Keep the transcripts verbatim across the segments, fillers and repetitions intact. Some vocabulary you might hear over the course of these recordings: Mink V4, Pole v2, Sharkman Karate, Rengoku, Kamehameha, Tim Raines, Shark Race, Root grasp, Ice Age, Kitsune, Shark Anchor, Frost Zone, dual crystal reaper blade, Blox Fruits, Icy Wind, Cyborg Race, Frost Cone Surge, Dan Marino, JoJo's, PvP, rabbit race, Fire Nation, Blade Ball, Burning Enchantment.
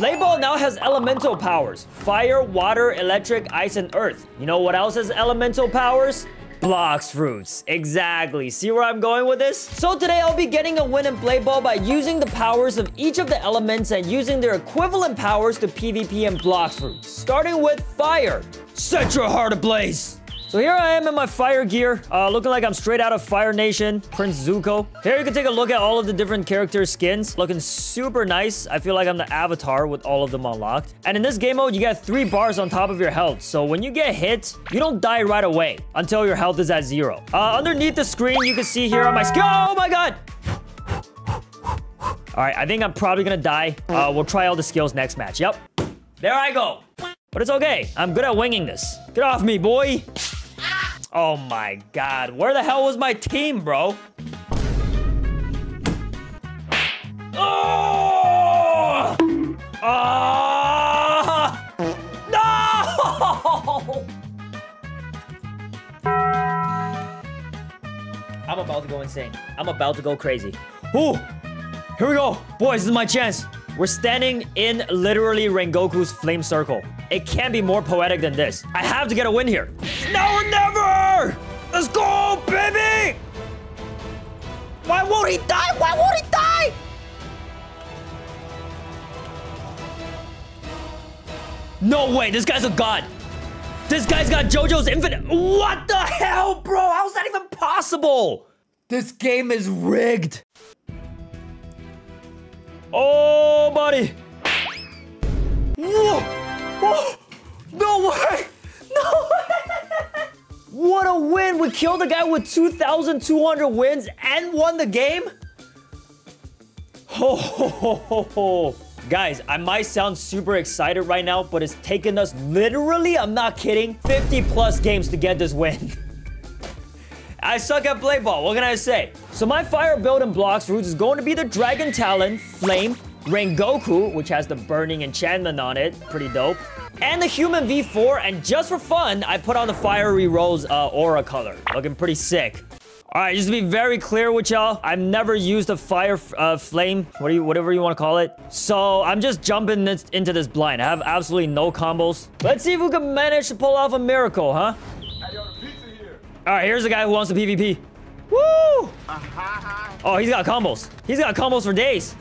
Blade Ball now has elemental powers. Fire, water, electric, ice, and earth. You know what else has elemental powers? Blox Fruits. Exactly. See where I'm going with this? So today I'll be getting a win in Blade Ball by using the powers of each of the elements and using their equivalent powers to PvP in Blox Fruits. Starting with fire. Set your heart ablaze. So here I am in my fire gear, uh, looking like I'm straight out of Fire Nation, Prince Zuko. Here you can take a look at all of the different character skins, looking super nice. I feel like I'm the avatar with all of them unlocked. And in this game mode, you got three bars on top of your health. So when you get hit, you don't die right away until your health is at zero. Uh, underneath the screen, you can see here on my skin. Oh my God. All right, I think I'm probably gonna die. Uh, we'll try all the skills next match. Yep, there I go. But it's okay, I'm good at winging this. Get off me, boy. Oh my God, where the hell was my team, bro? Oh! Oh! No! I'm about to go insane. I'm about to go crazy. Ooh! Here we go. Boys, this is my chance. We're standing in literally Rengoku's flame circle. It can't be more poetic than this. I have to get a win here. Now or never! Let's go, baby! Why won't he die? Why won't he die? No way, this guy's a god. This guy's got JoJo's infinite. What the hell, bro? How's that even possible? This game is rigged. Oh, buddy. Whoa. Whoa. No way. No way. What a win. We killed a guy with two thousand two hundred wins and won the game. Ho, ho, ho, ho, ho. Guys, I might sound super excited right now, but it's taken us literally, I'm not kidding, fifty plus games to get this win. I suck at Blade Ball, what can I say? So my fire build in Blox Fruits is going to be the Dragon Talon, Flame, Rengoku, which has the Burning Enchantment on it, pretty dope, and the Human V four, and just for fun, I put on the Fiery Rose uh, aura color, looking pretty sick. All right, just to be very clear with y'all, I've never used a fire uh, flame, what do you, whatever you want to call it. So I'm just jumping this, into this blind. I have absolutely no combos. Let's see if we can manage to pull off a miracle, huh? All right, here's the guy who wants the PvP. Woo! Oh, he's got combos. He's got combos for days.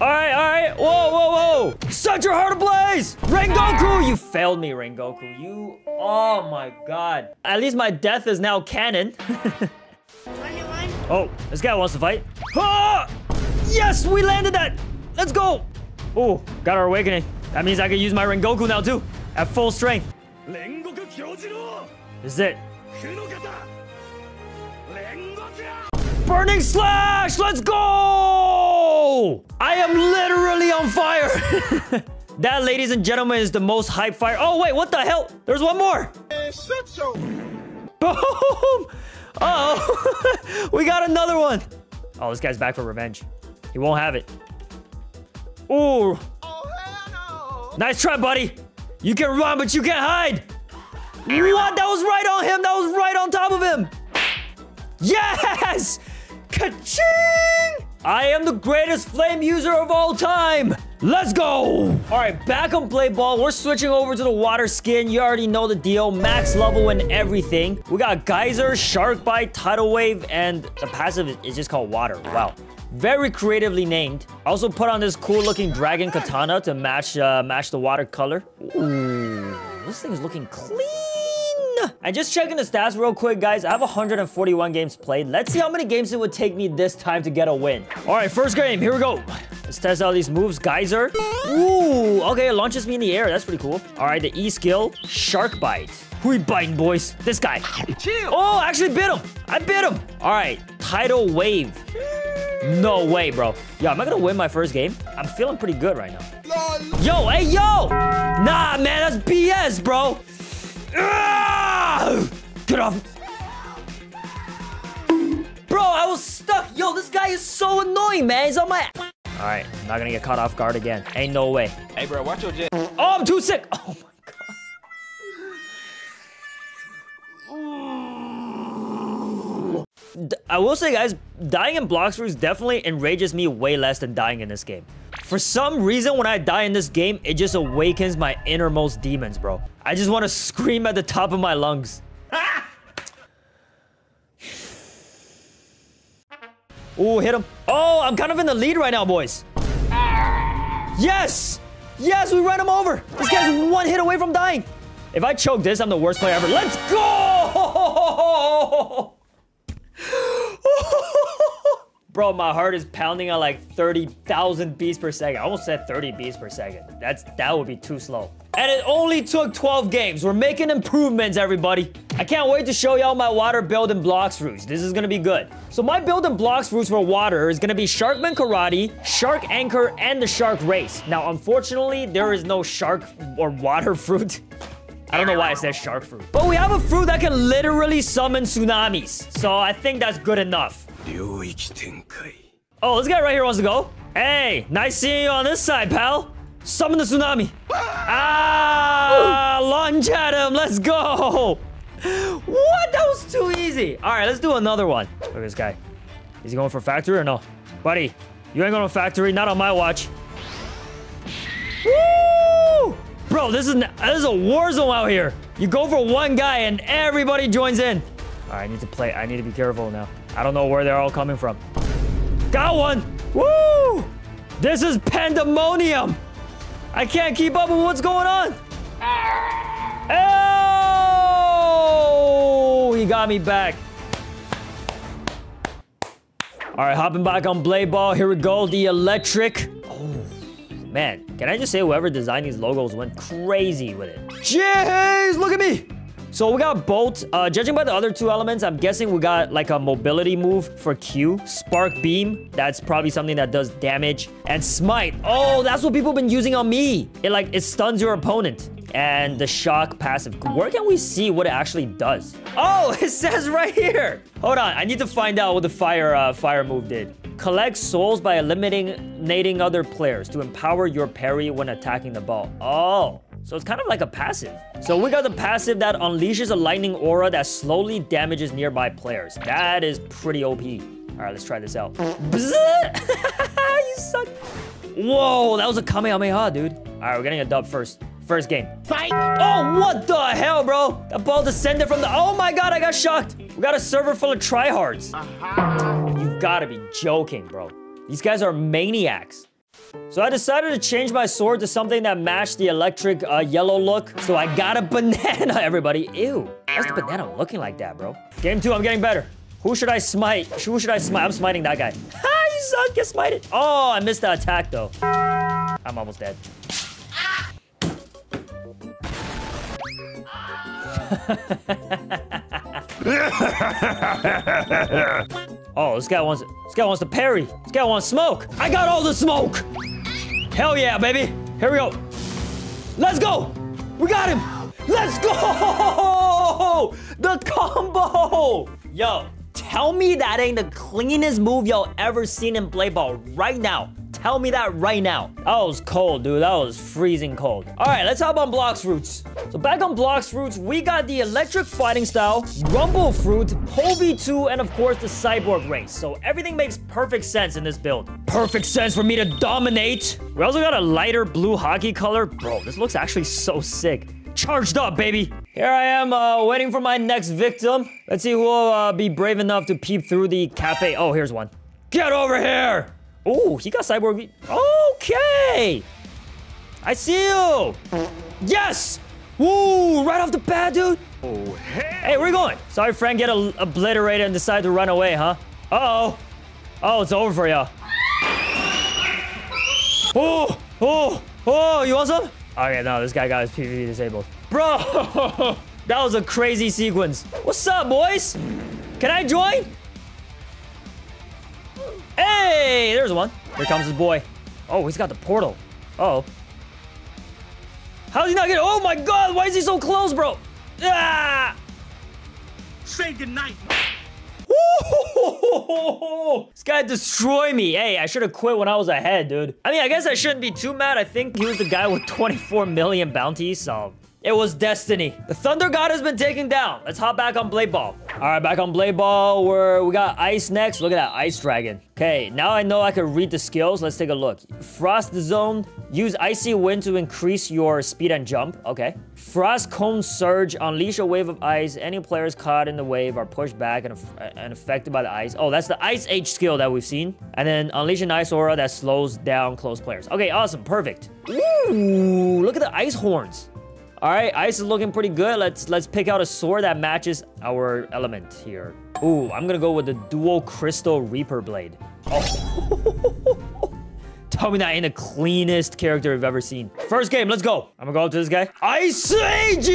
All right, all right. Whoa, whoa, whoa. Set your heart ablaze! Rengoku, you failed me, Rengoku. You, oh my God. At least my death is now canon. Oh, this guy wants to fight. Ah! Yes, we landed that. Let's go. Oh, got our awakening. That means I can use my Rengoku now too, at full strength. This is it. Burning slash, let's go! I am literally on fire. That, ladies and gentlemen, is the most hype fire. Oh wait, what the hell? There's one more. Boom! Uh-oh. We got another one. Oh, this guy's back for revenge. He won't have it. Ooh. Nice try, buddy. You can run, but you can't hide. What? That was right on him. That was right on top of him. Yes! Ka-ching! I am the greatest flame user of all time. Let's go. All right, back on Blade Ball. We're switching over to the water skin. You already know the deal. Max level and everything. We got Geyser, Shark Bite, Tidal Wave, and the passive is just called Water. Wow. Very creatively named. I also put on this cool looking dragon katana to match, uh, match the water color. Ooh. This thing is looking clean. And just checking the stats real quick, guys. I have one hundred forty-one games played. Let's see how many games it would take me this time to get a win. All right, first game. Here we go. Let's test out these moves. Geyser. Ooh, okay. It launches me in the air. That's pretty cool. All right, the E skill. Shark Bite. Who we biting, boys? This guy. Oh, actually bit him. I bit him. All right, Tidal Wave. No way, bro. Yo, am I gonna win my first game? I'm feeling pretty good right now. Yo, hey, yo! Nah, man, that's B S, bro. Ugh! Get off. Bro, I was stuck. Yo, this guy is so annoying, man. He's on my... All right, I'm not gonna get caught off guard again. Ain't no way. Hey, bro, watch your jet. Oh, I'm too sick. Oh, my God. I will say, guys, dying in Blox Fruits definitely enrages me way less than dying in this game. For some reason, when I die in this game, it just awakens my innermost demons, bro. I just want to scream at the top of my lungs. Ah! Ooh, hit him. Oh, I'm kind of in the lead right now, boys. Yes! Yes, we ran him over! This guy's one hit away from dying. If I choke this, I'm the worst player ever. Let's go! Bro, my heart is pounding at like thirty thousand beats per second. I almost said thirty beats per second. That's, that would be too slow. And it only took twelve games. We're making improvements, everybody. I can't wait to show y'all my water build in Blox Fruits. This is gonna be good. So my build in Blox Fruits for water is gonna be Sharkman Karate, Shark Anchor, and the Shark Race. Now, unfortunately, there is no shark or water fruit. I don't know why it says shark fruit. But we have a fruit that can literally summon tsunamis. So I think that's good enough. Oh, this guy right here wants to go. Hey, nice seeing you on this side, pal. Summon the tsunami. Ah, ooh. Lunge at him. Let's go. What? That was too easy. All right, let's do another one. Look at this guy. Is he going for factory or no? Buddy, you ain't going to factory. Not on my watch. Woo! Bro, this is, an, this is a war zone out here. You go for one guy and everybody joins in. All right, I need to play. I need to be careful now. I don't know where they're all coming from. Got one. Woo! This is pandemonium. I can't keep up with what's going on. Oh, he got me back. All right, hopping back on Blade Ball. Here we go, the electric. Oh, man. Can I just say whoever designed these logos went crazy with it? Jeez, look at me. So we got Bolt. Uh, judging by the other two elements, I'm guessing we got like a mobility move for Q. Spark Beam. That's probably something that does damage. And Smite. Oh, that's what people have been using on me. It like, it stuns your opponent. And the Shock passive. Where can we see what it actually does? Oh, it says right here. Hold on. I need to find out what the fire, uh, fire move did. Collect souls by eliminating other players to empower your parry when attacking the ball. Oh. So it's kind of like a passive. So we got the passive that unleashes a lightning aura that slowly damages nearby players. That is pretty O P. All right, let's try this out. You suck. Whoa, that was a Kamehameha, dude. All right, we're getting a dub first. First game. Fight. Oh, what the hell, bro? The ball descended from the... Oh my God, I got shocked. We got a server full of tryhards. Uh-huh. You've got to be joking, bro. These guys are maniacs. So I decided to change my sword to something that matched the electric uh, yellow look. So I got a banana, everybody. Ew, why's the banana looking like that, bro? Game two, I'm getting better. Who should I smite? Who should I smite? I'm smiting that guy. Ha, you suck, get smited. Oh, I missed the attack though. I'm almost dead. Oh, this guy wants this guy wants to parry. This guy wants smoke. I got all the smoke. Hell yeah, baby. Here we go. Let's go. We got him. Let's go. The combo. Yo, tell me that ain't the cleanest move y'all ever seen in Blade Ball right now. Tell me that right now. That was cold, dude. That was freezing cold. All right, let's hop on Blox Fruits. So back on Blox Fruits, we got the electric fighting style, Rumble Fruit, Pole v two, and of course the Cyborg Race. So everything makes perfect sense in this build. Perfect sense for me to dominate. We also got a lighter blue hockey color. Bro, this looks actually so sick. Charged up, baby. Here I am uh, waiting for my next victim. Let's see who will uh, be brave enough to peep through the cafe. Oh, here's one. Get over here. Oh, he got Cyborg. Okay. I see you. Yes. Woo, right off the bat, dude. Oh, hey, hey, where are you going? Saw your friend get obliterated and decide to run away, huh? Uh-oh. Oh, it's over for you. Oh, oh, oh, you want some? Okay, no, this guy got his PvP disabled. Bro, that was a crazy sequence. What's up, boys? Can I join? Hey, there's one. Here comes his boy. Oh, he's got the portal. Uh-oh. How's he not getting? Oh my God, why is he so close, bro? Ah! Say goodnight. Ooh, this guy destroyed me. Hey, I should have quit when I was ahead, dude. I mean, I guess I shouldn't be too mad. I think he was the guy with twenty-four million bounties, so It was destiny. The Thunder God has been taken down. Let's hop back on Blade Ball. All right, back on Blade Ball. We're, we got Ice next. Look at that Ice Dragon. Okay, now I know I can read the skills. Let's take a look. Frost Zone. Use Icy Wind to increase your speed and jump. Okay. Frost Cone Surge. Unleash a wave of ice. Any players caught in the wave are pushed back and, and affected by the ice. Oh, that's the Ice Age skill that we've seen. And then unleash an ice aura that slows down close players. Okay, awesome. Perfect. Ooh, look at the ice horns. All right, ice is looking pretty good. Let's let's pick out a sword that matches our element here. Ooh, I'm gonna go with the dual crystal reaper blade. Oh. Tell me that ain't the cleanest character we've ever seen. First game, let's go. I'm gonna go up to this guy. Ice Age!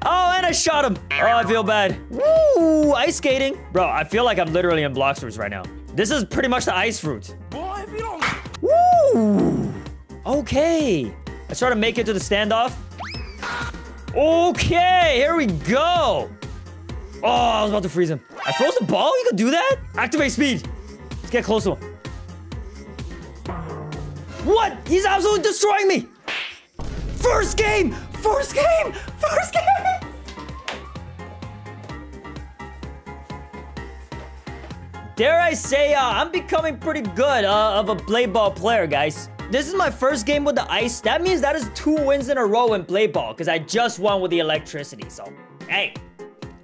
Oh, and I shot him. Oh, I feel bad. Woo, ice skating. Bro, I feel like I'm literally in Blox Fruits right now. This is pretty much the ice fruit. Boy, if you don't... Woo! Okay. Let's try to make it to the standoff. Okay, here we go. Oh, I was about to freeze him. I froze the ball? You could do that? Activate speed. Let's get close to him. What? He's absolutely destroying me. First game. First game. First game. Dare I say, uh, I'm becoming pretty good uh, of a Blade Ball player, guys. This is my first game with the ice. That means that is two wins in a row in Blade Ball because I just won with the electricity. So, hey,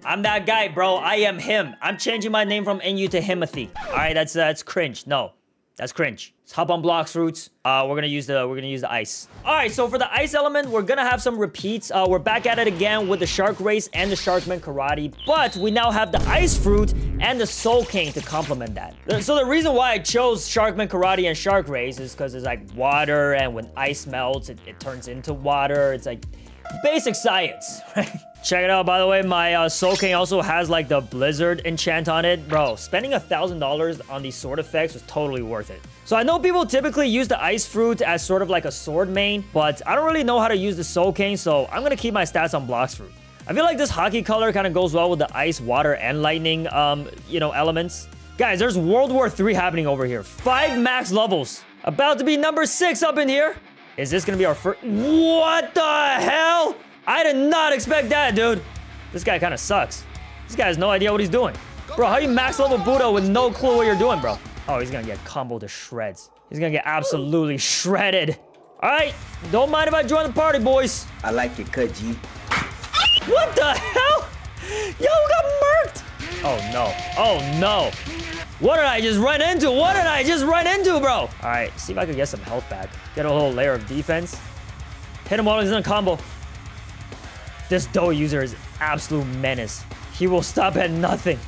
I'm that guy, bro. I am him. I'm changing my name from N U to Himothy. All right, that's uh, that's cringe. No, that's cringe. Let's hop on Blox Fruits. Uh, we're gonna use the we're gonna use the ice. All right, so for the ice element, we're gonna have some repeats. Uh, we're back at it again with the Shark Race and the Sharkman Karate, but we now have the Ice Fruit and the Soul Cane to complement that. So the reason why I chose Sharkman Karate and Shark Race is because it's like water, and when ice melts, it, it turns into water. It's like basic science, right? Check it out, by the way, my uh, Soul Cane also has like the Blizzard enchant on it. Bro, spending one thousand dollars on these sword effects was totally worth it. So I know people typically use the Ice Fruit as sort of like a sword main, but I don't really know how to use the Soul Cane, so I'm gonna keep my stats on Blox Fruit. I feel like this hockey color kind of goes well with the ice, water, and lightning, um, you know, elements. Guys, there's World War Three happening over here. Five max levels. About to be number six up in here. Is this going to be our first? What the hell? I did not expect that, dude. This guy kind of sucks. This guy has no idea what he's doing. Bro, how you max level Budo with no clue what you're doing, bro? Oh, he's going to get comboed to shreds. He's going to get absolutely shredded. All right. Don't mind if I join the party, boys. I like your cut, G. What the hell? Yo, we got murked. Oh, no. Oh, no. What did I just run into? What did I just run into, bro? All right, see if I can get some health back. Get a little layer of defense. Hit him while he's in a combo. This dough user is absolute menace. He will stop at nothing.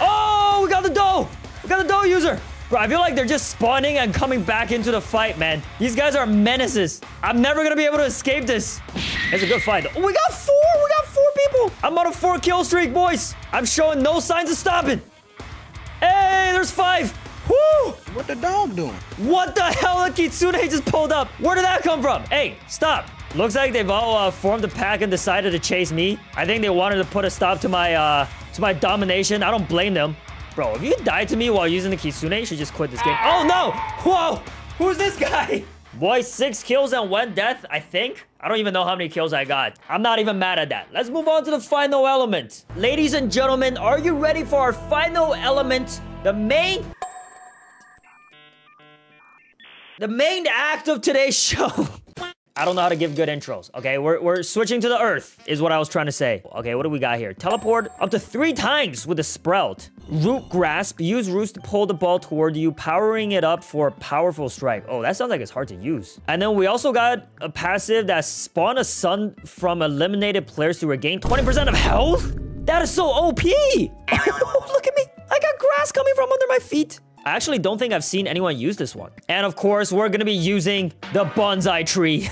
Oh, we got the dough. We got the dough user. Bro, I feel like they're just spawning and coming back into the fight, man. These guys are menaces. I'm never going to be able to escape this. It's a good fight. Oh, we got four. We got four people. I'm on a four kill streak, boys. I'm showing no signs of stopping. Hey, there's five. Woo. What the dog doing? What the hell? The Kitsune just pulled up. Where did that come from? Hey, stop. Looks like they've all uh, formed a pack and decided to chase me. I think they wanted to put a stop to my, uh, to my domination. I don't blame them. Bro, if you die to me while using the Kitsune, you should just quit this game. Oh, no! Whoa! Who's this guy? Boy, six kills and one death, I think. I don't even know how many kills I got. I'm not even mad at that. Let's move on to the final element. Ladies and gentlemen, are you ready for our final element? The main... The main act of today's show. I don't know how to give good intros, okay? We're, we're switching to the earth, is what I was trying to say. Okay, what do we got here? Teleport up to three times with a sprout. Root grasp. Use roots to pull the ball toward you, powering it up for a powerful strike. Oh, that sounds like it's hard to use. And then we also got a passive that spawn a sun from eliminated players to regain twenty percent of health? That is so O P! Look at me! I got grass coming from under my feet. I actually don't think I've seen anyone use this one. And of course, we're gonna be using the bonsai tree.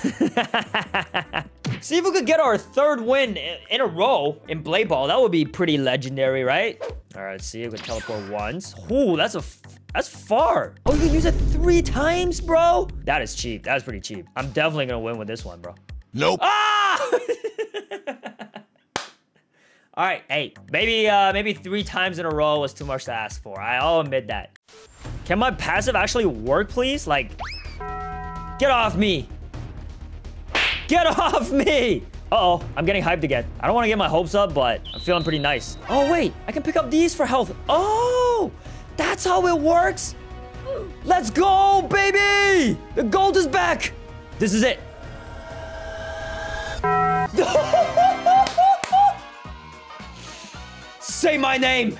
See if we could get our third win in a row in Blade Ball. That would be pretty legendary, right? All right, let's see if we can teleport once. Ooh, that's a f that's far. Oh, you can use it three times, bro? That is cheap. That's pretty cheap. I'm definitely gonna win with this one, bro. Nope. Ah! All right, hey, maybe uh, maybe three times in a row was too much to ask for. I'll admit that. Can my passive actually work, please? Like, get off me. Get off me! Uh-oh, I'm getting hyped again. I don't want to get my hopes up, but I'm feeling pretty nice. Oh, wait, I can pick up these for health. Oh, that's how it works? Let's go, baby! The gold is back! This is it. Say my name!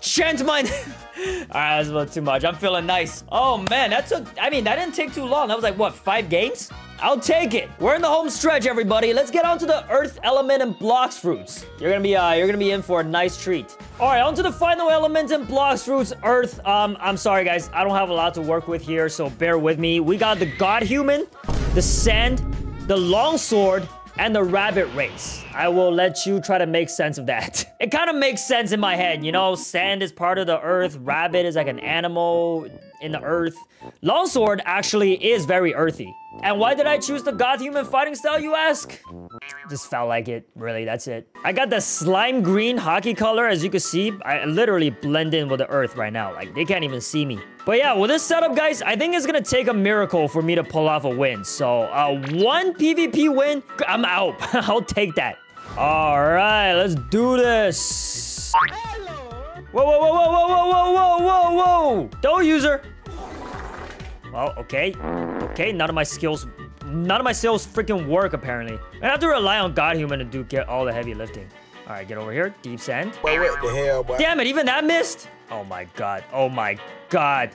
Chant my name! Alright, that's a little too much. I'm feeling nice. Oh, man, that took... I mean, that didn't take too long. That was like, what, five games? I'll take it. We're in the home stretch, everybody. Let's get onto the Earth Element and Blox Fruits. You're gonna be, uh, you're gonna be in for a nice treat. All right, onto the final element and Blox Fruits, Earth. Um, I'm sorry, guys. I don't have a lot to work with here, so bear with me. We got the God Human, the Sand, the Long Sword, and the Rabbit Race. I will let you try to make sense of that. It kind of makes sense in my head, you know? Sand is part of the earth. Rabbit is like an animal in the earth. Longsword actually is very earthy. And why did I choose the God Human fighting style, you ask? Just felt like it, really, that's it. I got the slime green hockey color, as you can see. I literally blend in with the earth right now. Like, they can't even see me. But yeah, with this setup, guys, I think it's gonna take a miracle for me to pull off a win. So, uh, one PvP win, I'm out. I'll take that. All right, let's do this. Hello. Whoa, whoa, whoa, whoa, whoa, whoa, whoa, whoa, whoa. Dough user. Well, okay. Okay, none of my skills, none of my skills freaking work, apparently. I have to rely on God Human to do get all the heavy lifting. All right, get over here. Deep sand. Wait, what the hell, boy? Damn it, even that missed? Oh, my God. Oh, my God.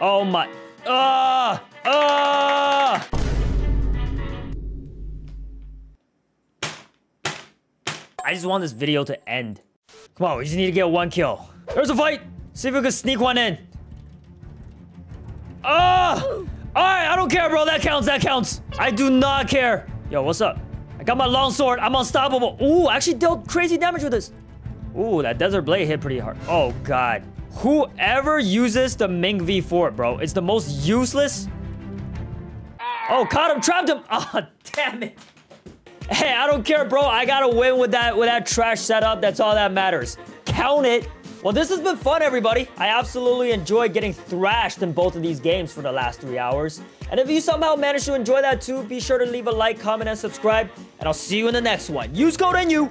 Oh, my... Ah! Uh, ah! Uh. I just want this video to end. Come on, we just need to get one kill. There's a fight. See if we can sneak one in. Ah! Uh. All right, I don't care, bro. That counts. That counts. I do not care. Yo, what's up? I got my long sword. I'm unstoppable. Ooh, I actually dealt crazy damage with this. Ooh, that desert blade hit pretty hard. Oh, God. Whoever uses the Mink V four, bro, it's the most useless. Oh, caught him, trapped him. Oh, damn it. Hey, I don't care, bro. I gotta win with that with that trash setup. That's all that matters. Count it. Well, this has been fun, everybody. I absolutely enjoyed getting thrashed in both of these games for the last three hours. And if you somehow managed to enjoy that too, be sure to leave a like, comment, and subscribe. And I'll see you in the next one. Use code N U.